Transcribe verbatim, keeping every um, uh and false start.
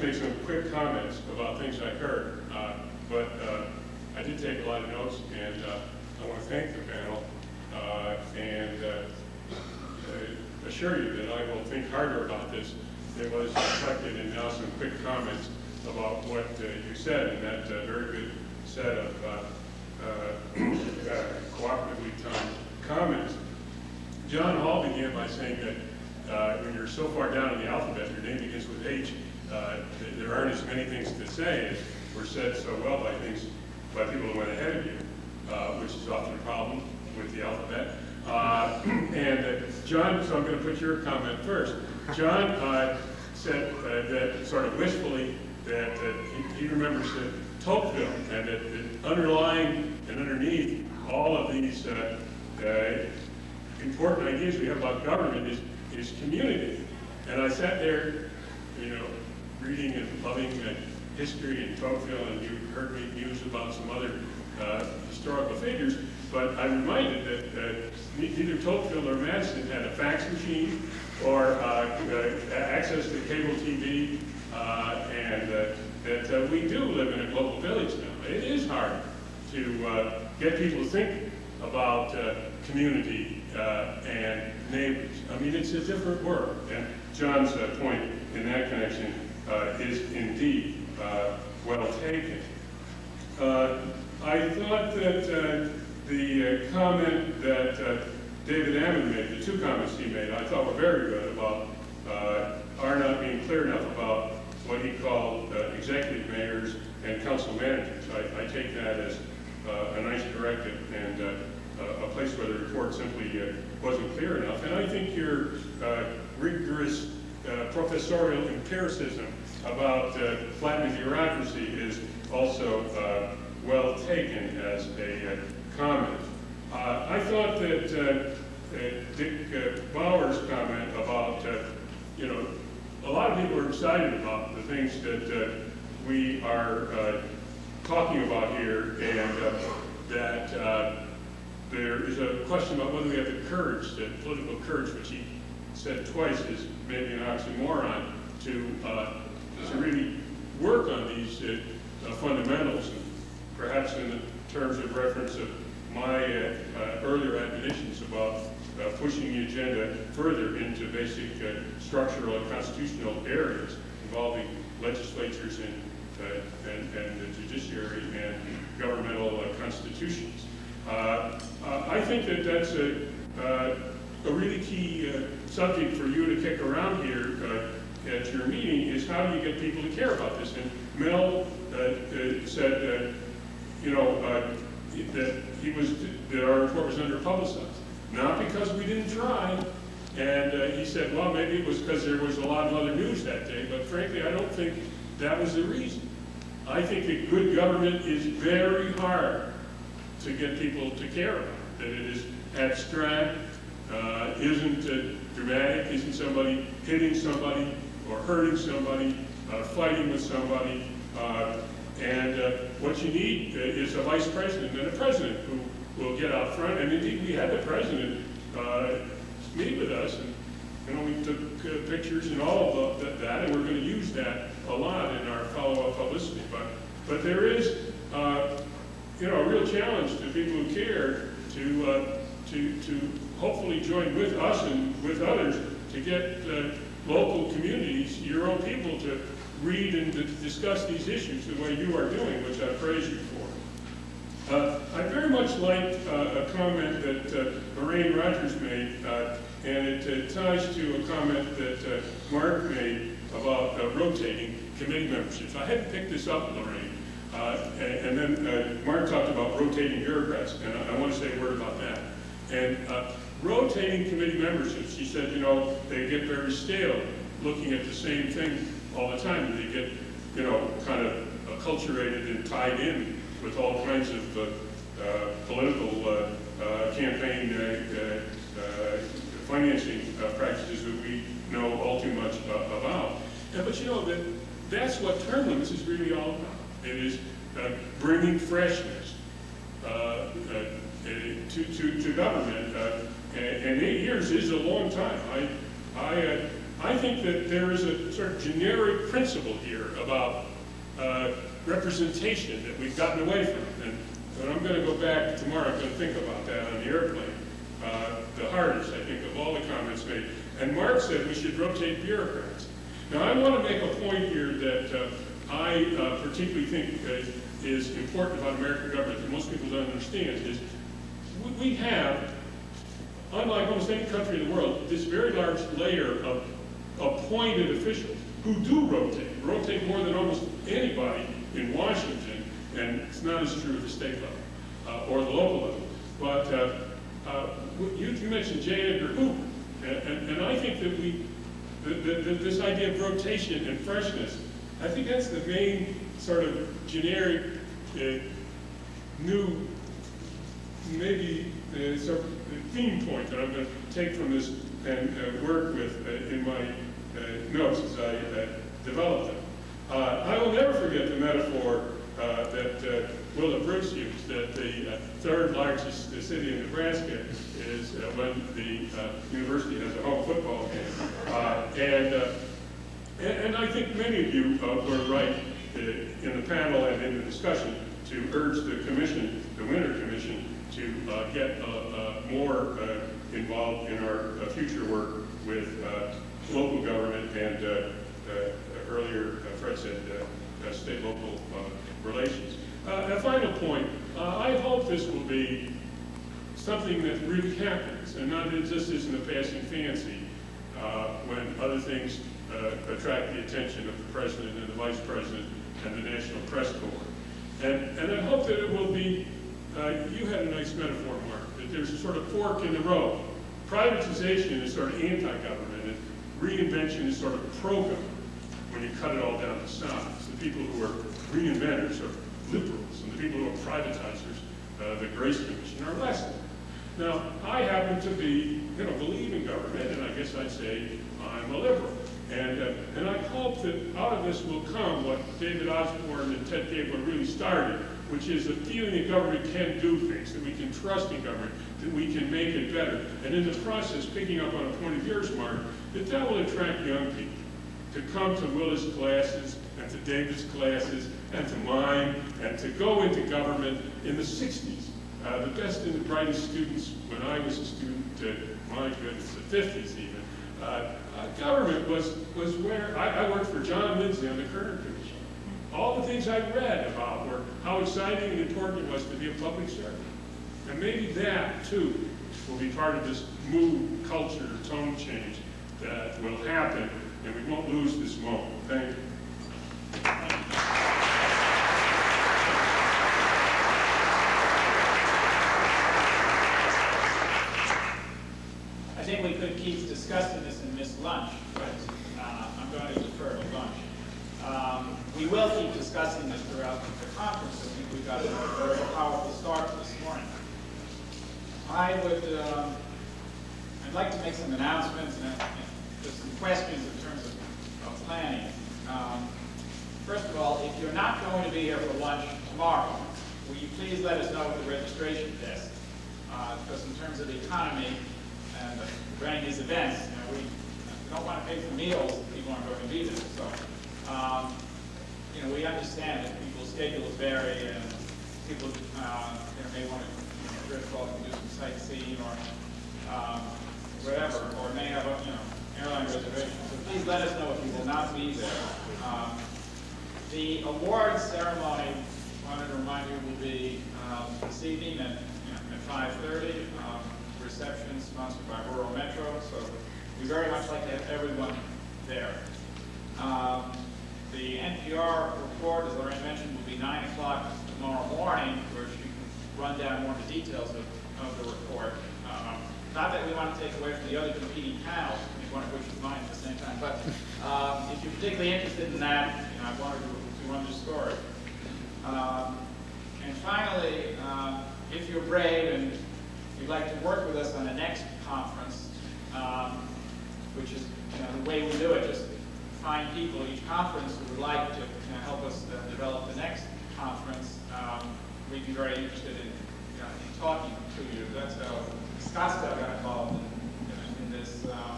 just make some quick comments about things I heard, uh, but uh, I did take a lot of notes, and uh, I want to thank the panel uh, and uh, assure you that I will think harder about this. It was reflected in now some quick comments about what uh, you said in that uh, very good set of uh, uh, uh, cooperatively timed comments. John Hall began by saying that Uh, when you're so far down in the alphabet, your name begins with H, uh, th there aren't as many things to say as were said so well by things, by people who went ahead of you, uh, which is often a problem with the alphabet. Uh, and uh, John, so I'm going to put your comment first. John uh, said uh, that sort of wistfully that uh, he, he remembers that Tocqueville, and that, that underlying and underneath all of these uh, uh, important ideas we have about government is is community. And I sat there, you know, reading and loving uh, history and Tocqueville, and you heard me news about some other uh, historical figures, but I'm reminded that uh, neither Tocqueville or Madison had a fax machine or uh, uh, access to cable T V, uh, and uh, that uh, we do live in a global village now. It is hard to uh, get people to think about uh, community uh, and neighbors. I mean, it's a different world, and John's uh, point in that connection uh, is indeed uh, well taken. Uh, I thought that uh, the uh, comment that uh, David Ammon made, the two comments he made, I thought were very good about uh, are not being clear enough about what he called uh, executive mayors and council managers. I, I take that as uh, a nice directive, and uh, a place where the report simply uh, wasn't clear enough. And I think your uh, rigorous uh, professorial empiricism about uh, flattening bureaucracy is also uh, well taken as a uh, comment. Uh, I thought that uh, uh, Dick uh, Bauer's comment about, uh, you know, a lot of people are excited about the things that uh, we are uh, talking about here, and uh, that uh, there is a question about whether we have the courage, the political courage, which he said twice is maybe an oxymoron, to, uh, to really work on these uh, uh, fundamentals, and perhaps in the terms of reference of my uh, uh, earlier admonitions about uh, pushing the agenda further into basic uh, structural and constitutional areas involving legislatures and, uh, and, and the judiciary and governmental uh, constitutions. Uh, uh, I think that that's a, uh, a really key uh, subject for you to kick around here uh, at your meeting, is how do you get people to care about this? And Mel uh, uh, said, uh, you know, uh, that he was that our report was underpublicized, not because we didn't try. And uh, he said, well, maybe it was because there was a lot of other news that day. But frankly, I don't think that was the reason. I think that good government is very hard to get people to care about, that it is abstract, uh, isn't uh, dramatic, isn't somebody hitting somebody or hurting somebody, uh, fighting with somebody. Uh, and uh, what you need uh, is a vice president and a president who will get out front. And indeed, we had the president uh, meet with us, and you know, we took uh, pictures and all of the, that, and we're going to use that a lot in our follow-up publicity. But, but there is, uh, you know, a real challenge to people who care to uh, to to hopefully join with us and with others to get uh, local communities, your own people, to read and to discuss these issues the way you are doing, which I praise you for. Uh, I very much liked uh, a comment that uh, Lorraine Rogers made, uh, and it uh, ties to a comment that uh, Mark made about uh, rotating committee memberships. I hadn't picked this up, Lorraine. Uh, and, and then uh, Mark talked about rotating bureaucrats, and I, I want to say a word about that. And uh, rotating committee memberships, she said, you know, they get very stale looking at the same thing all the time, and they get, you know, kind of acculturated and tied in with all kinds of uh, uh, political uh, uh, campaign uh, uh, financing uh, practices that we know all too much uh, about. And, but you know, that, that's what term limits is really all about. It is uh, bringing freshness uh, uh, to, to, to government, uh, and, and eight years is a long time. I, I uh, I think that there is a sort of generic principle here about uh, representation that we've gotten away from. And, and I'm going to go back tomorrow. I'm going to think about that on the airplane. Uh, the hardest, I think, of all the comments made. And Mark said we should rotate bureaucrats. Now, I want to make a point here that uh, I uh, particularly think uh, is important about American government that most people don't understand is we have, unlike almost any country in the world, this very large layer of appointed officials who do rotate, rotate more than almost anybody in Washington, and it's not as true at the state level uh, or the local level. But uh, uh, you, you mentioned J. Edgar Hoover, and, and, and I think that we, the, the, the, this idea of rotation and freshness, I think that's the main sort of generic uh, new, maybe uh, sort of theme point that I'm going to take from this and uh, work with uh, in my uh, notes as I uh, develop them. Uh, I will never forget the metaphor uh, that uh, Willa Briggs used, that the uh, third largest city in Nebraska is uh, when the uh, university has a home football game. Uh, and, uh, and, and I think many of you uh, were right uh, in the panel and in the discussion to urge the commission, the Winter Commission, to uh, get uh, uh, more uh, involved in our uh, future work with uh, local government and uh, uh, earlier, uh, Fred said, uh, uh, state-local uh, relations. Uh, a final point, uh, I hope this will be something that really happens and not that it just isn't a passing fancy uh, when other things uh, attract the attention of the president and the vice president and the National Press Corps. And, and I hope that it will be, uh, you had a nice metaphor, Mark, that there's a sort of fork in the road. Privatization is sort of anti-government, and reinvention is sort of pro-government when you cut it all down to size. The people who are reinventors are liberals, and the people who are privatizers, uh, the Grace Commission, are less than. Now, I happen to be, you know, believe in government, and I guess I'd say I'm a liberal. And, uh, and I hope that out of this will come what David Osborne and Ted Gaebler really started, which is a feeling that government can do things, that we can trust in government, that we can make it better. And in the process, picking up on a point of yours, Mark, that that will attract young people to come to Willis classes and to David's classes and to mine and to go into government in the sixties. Uh, the best and the brightest students when I was a student, uh, my goodness, the fifties even, Uh, uh, government was, was where I, I worked for John Lindsay on the Kerner Commission. All the things I read about were how exciting and important it was to be a public servant. And maybe that, too, will be part of this mood, culture, tone change that will happen, and we won't lose this moment. Thank you. I think we could keep discussing this and miss lunch, but uh, I'm going to defer to lunch. Um, we will keep discussing this throughout the conference. I think we've got a very powerful start this morning. I would, um, I'd like to make some announcements and, and just some questions in terms of, of planning. Um, first of all, if you're not going to be here for lunch tomorrow, will you please let us know at the registration desk? Uh, because in terms of the economy and the running these events, you know, we, we don't want to pay for meals if people aren't going to be there. So, um, you know, we understand that people's schedules vary, and people uh, you know, may want to, you know, first of all, do some sightseeing or um, whatever, or may have a, you know, airline reservation. So please let us know if you will not be there. Um, the awards ceremony, I wanted to remind you, will be um, this evening at, you know, at five thirty. Um, reception sponsored by Rural Metro, so we very much like to have everyone there. Um, the N P R report, as Lorraine mentioned, will be nine o'clock tomorrow morning, where she can run down more of the details of, of the report. Um, not that we want to take away from the other competing panels, one of which is mine at the same time, but um, if you're particularly interested in that, you know, I wanted to, to run the story. Um, and finally, um, if you're brave and you'd like to work with us on the next conference, um, which is, you know, the way we do it, just find people at each conference who would like to, you know, help us uh, develop the next conference. Um, we'd be very interested in, you know, in talking to you. That's how Scott's got involved in, in, in this. Uh,